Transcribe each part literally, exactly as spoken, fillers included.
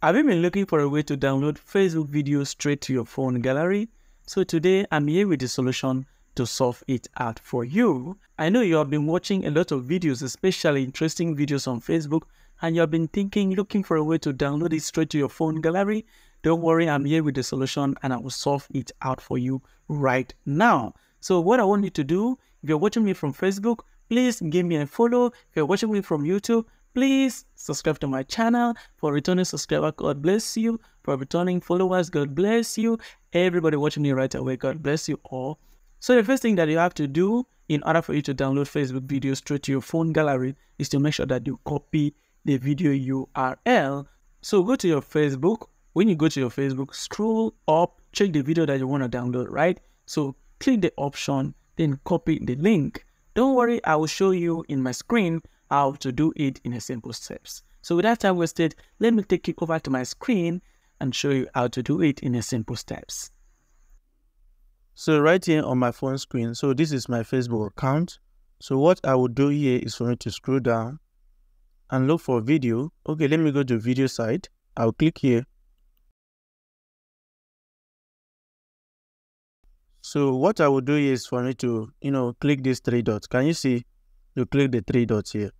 Have you been looking for a way to download Facebook videos straight to your phone gallery? So today I'm here with the solution to solve it out for you. I know you have been watching a lot of videos, especially interesting videos on Facebook, and you have been thinking, looking for a way to download it straight to your phone gallery. Don't worry, I'm here with the solution and I will solve it out for you right now. So what I want you to do, if you're watching me from Facebook, please give me a follow. If you're watching me from YouTube, please subscribe to my channel. For returning subscriber, God bless you. For returning followers, God bless you. Everybody watching me right away, God bless you all. So the first thing that you have to do in order for you to download Facebook videos straight to your phone gallery is to make sure that you copy the video U R L. So go to your Facebook. When you go to your Facebook, scroll up, check the video that you want to download, right? So click the option, then copy the link. Don't worry, I will show you in my screen how to do it in a simple steps. So without time wasted, let me take you over to my screen and show you how to do it in a simple steps. So right here on my phone screen, so this is my Facebook account. So what I will do here is for me to scroll down and look for video. Okay, let me go to video side. I'll click here. So what I will do here is for me to, you know, click these three dots. Can you see? You click the three dots here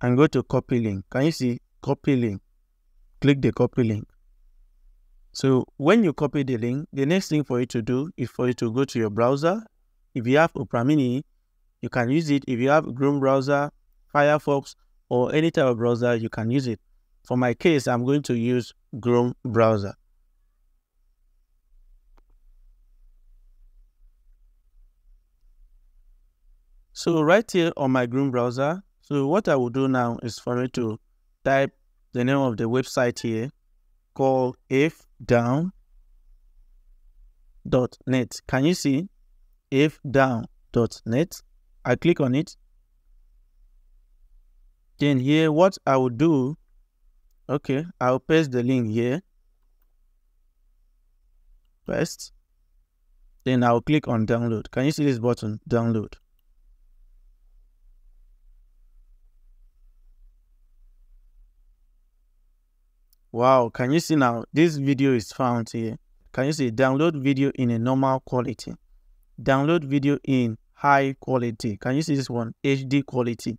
and go to copy link. Can you see? Copy link. Click the copy link. So when you copy the link, the next thing for you to do is for you to go to your browser. If you have Opera Mini, you can use it. If you have Chrome browser, Firefox, or any type of browser, you can use it. For my case, I'm going to use Chrome browser. So right here on my Chrome browser, so what I will do now is for me to type the name of the website here, called if down dot net. Can you see? if down dot net. I click on it. Then here, what I will do, okay, I'll paste the link here. Paste. Then I'll click on download. Can you see this button? Download. Wow, can you see now? This video is found here. Can you see? Download video in a normal quality. Download video in high quality. Can you see this one? H D quality.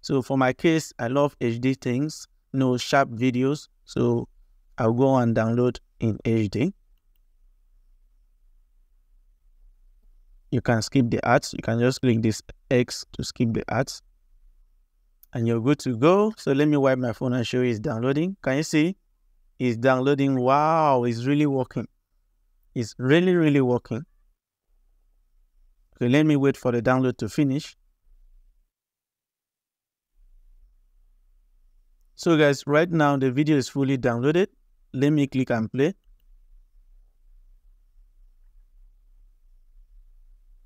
So for my case, I love H D things, no sharp videos. So I'll go and download in H D. You can skip the ads. You can just click this X to skip the ads. And you're good to go. So let me wipe my phone and show you it's downloading. Can you see? It's downloading. Wow, it's really working. It's really, really working. Okay, let me wait for the download to finish. So guys, right now the video is fully downloaded. Let me click and play.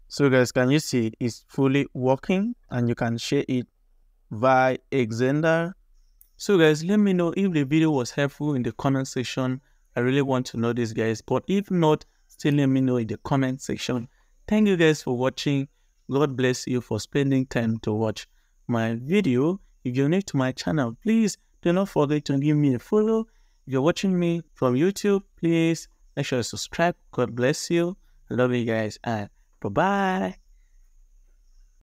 So guys, can you see it's fully working and you can share it via Xender. So guys, let me know if the video was helpful in the comment section. I really want to know this, guys. But if not, still let me know in the comment section. Thank you guys for watching. God bless you for spending time to watch my video. If you're new to my channel, please do not forget to give me a follow. If you're watching me from YouTube, please make sure to subscribe. God bless you. I love you guys and bye-bye.